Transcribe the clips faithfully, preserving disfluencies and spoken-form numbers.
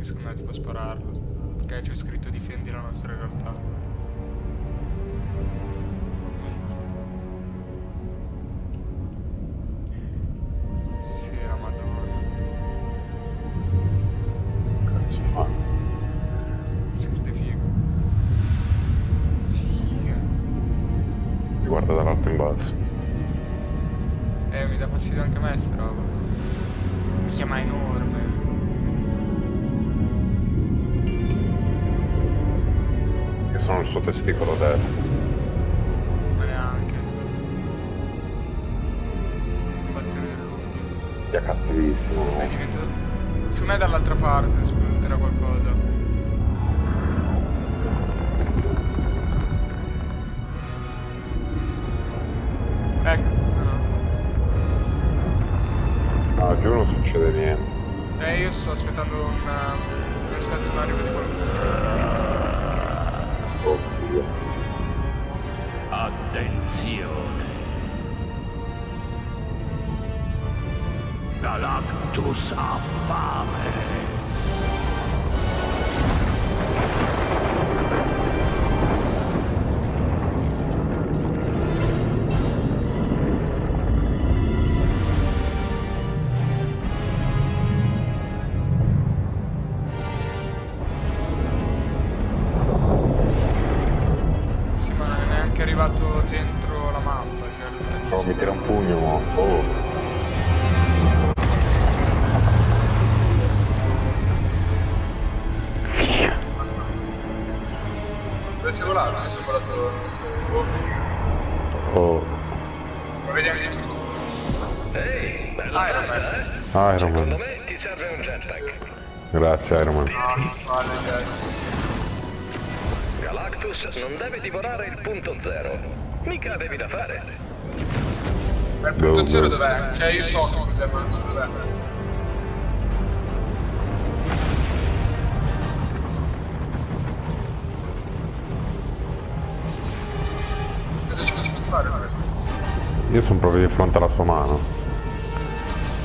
perché secondo me ti può spararlo, perché c'è scritto difendi la nostra realtà. Sì, la madonna. Cazzo fa? Scritte figo. Figa. Mi guarda dall'alto in basso. Eh, mi dà fastidio anche a me sta roba. Mi chiama enorme. Sono il suo testicolo destro. Ma neanche. Battere lunghi. Ti ha cattivissimo. È diventato... Secondo me dall'altra parte spunterà qualcosa. Ecco, no. No, giù non succede niente. Eh, io sto aspettando una... aspetto un arrivo di qualcuno. Oddio. Attenzione. Galactus ha fame. Iron Man. Ti serve un jetpack. Grazie Iron Man. Galactus non deve divorare il punto zero. Mica avevi da fare. Ma il punto zero dov'è? Cioè io so cos'è, ma non so dov'è. Ci possiamo fare, vabbè. Io sono proprio di fronte alla sua mano.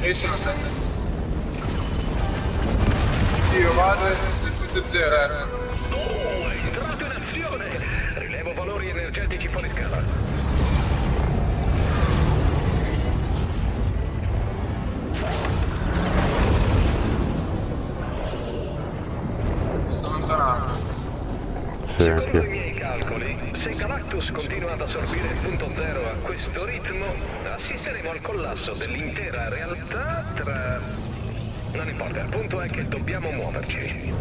Io sono sì, sì. Io vado e tutto zero. Oh, è entrato in azione! Rilevo valori energetici fuori scala. Sto allontanando. Sì, secondo sì. I miei calcoli, se Galactus continua ad assorbire il punto zero a questo ritmo, assisteremo al collasso dell'intera realtà tra... Non importa, il punto è che dobbiamo muoverci.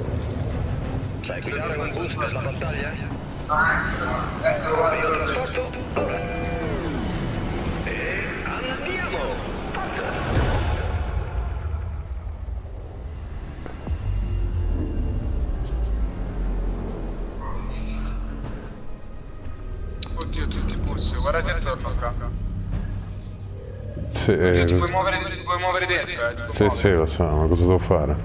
Sai guidare un bus per la battaglia? Io trasporto ora. E andiamo! Forza! Oddio, tutti i bus, guardate attorno qua. Sì, eh, ti puoi muovere, ti puoi muovere dentro, eh? Ti puoi sì, muovere. Sì, lo so, ma cosa devo fare?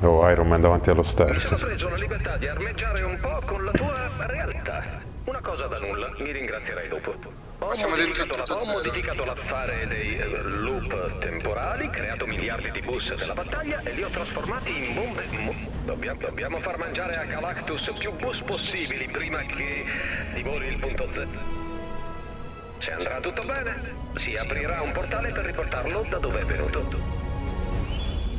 Oh, Iron Man davanti allo sterzo. Mi sono preso la libertà di armeggiare un po' con la tua realtà. Una cosa da nulla, mi ringrazierai dopo. Ho modificato, la, ho modificato l'affare dei loop temporali, creato miliardi di bus della battaglia e li ho trasformati in bombe. Dobbiamo, dobbiamo far mangiare a Galactus più bus possibili prima che divori il punto Z. Se andrà tutto bene, si aprirà un portale per riportarlo da dove è venuto.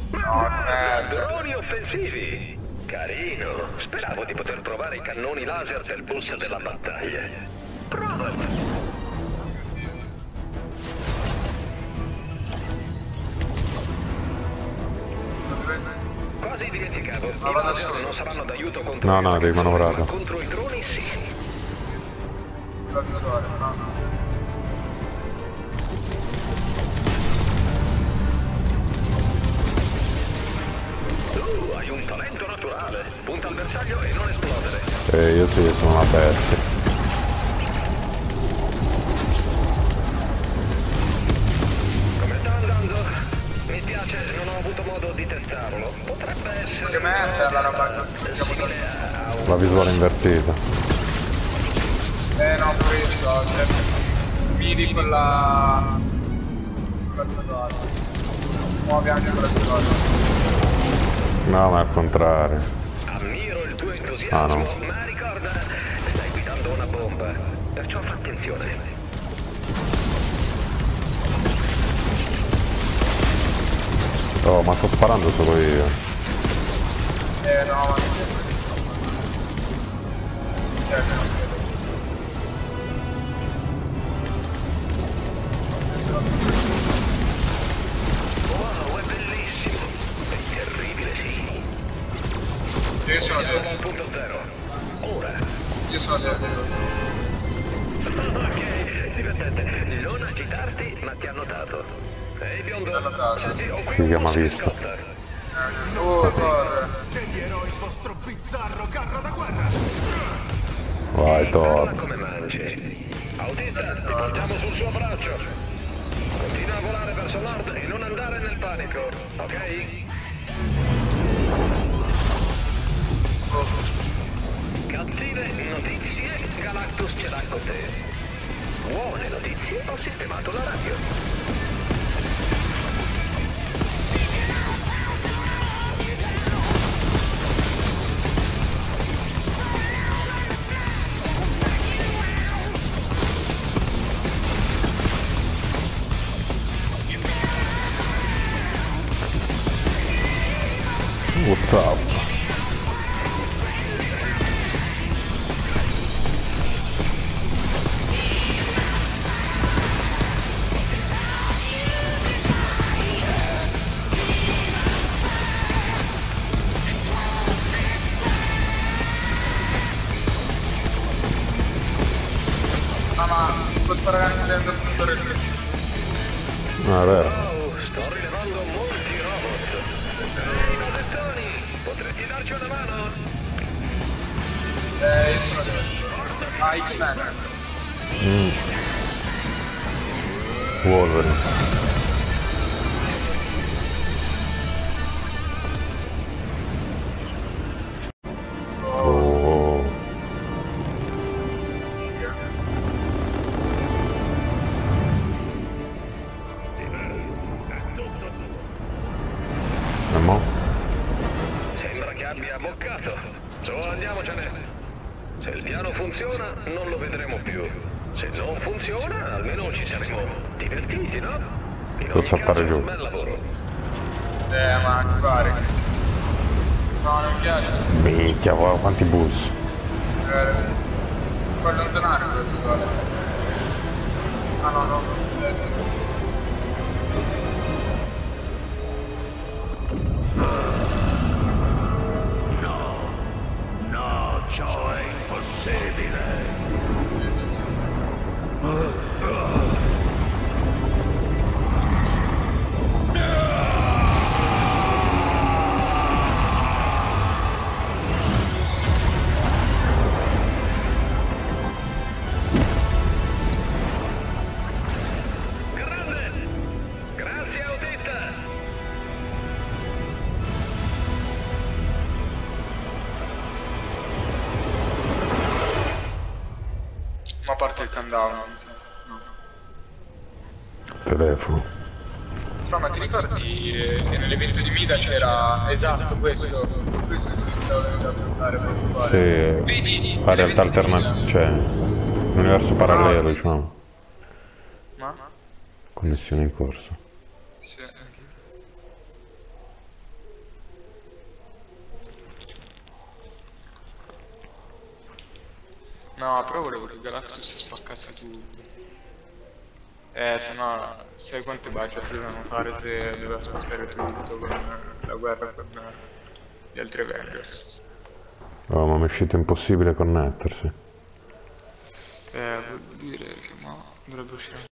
Ma droni offensivi! Carino! Speravo di poter provare i cannoni laser del bus della battaglia. Provalo! Quasi dimenticavo, i laser non saranno d'aiuto contro no, no, devi manovrare. Ma contro i droni sì. Hai un talento naturale, punta al bersaglio e non esplodere. Eh, io sì, sono una bestia. Come sta andando? Mi piace, non ho avuto modo di testarlo. Potrebbe essere... Che merda la roba che... La visuale invertita. Eh no, questo, cioè... Midi con la... Con la tua... Muovi anche con la tua... No, ma è al contrario. Ammiro il tuo entusiasmo, ah, no. Ma ricorda, stai guidando una bomba, perciò fa attenzione. Oh, ma sto sparando solo io. Eh no, ma wow, è bellissimo. È terribile, sì. Io sono al punto zero. Ora. Io sono al punto zero. Ok, divertente. Non agitarti, ma ti ha notato. Ehi biondo, figa m'ha visto. Oh, Thor. Sceglierò il vostro bizzarro carro da guerra. Vai Thor. Come mangi? Autista, ti portiamo sul suo braccio. Continua a volare verso nord e non andare nel panico, ok? Cattive notizie, Galactus ce l'ha con te. Buone notizie, ho sistemato la radio. What's up? Mamma, questo ragazzo è andato tutto retto. Ah, vero. Potresti darci una mano? Eh, io sono... Ah, X-Man. Mm. Wolverine. Oh. E mo? Abbia boccato, so andiamocene. Se il piano funziona non lo vedremo più, se non funziona almeno ci saremo divertiti, no? Posso fare giù? Bel lavoro. Eh, ma ci pare. No, non piace. Minchia, wow, quanti bus. Eh, può allontanare questo vale. Ah no, no, no. Ciò è impossibile. Grande! Grazie autista! Ma a parte il countdown, non so. No. Telefono. No, ma ti ricordi eh, che nell'evento di Mida c'era esatto questo? Questo si stava venendo a pensare per fare. Sì, vedi, la realtà alternativa, cioè un universo parallelo, ah, diciamo. Ma? Connessione in corso. Sì. No, però volevo che Galactus spaccasse tutto. Eh, sennò sai quante budget dovevano fare se doveva spaccare tutto con la guerra con gli altri Avengers. Oh, ma mi è uscito impossibile connettersi. Eh, vuol dire che ma dovrebbe uscire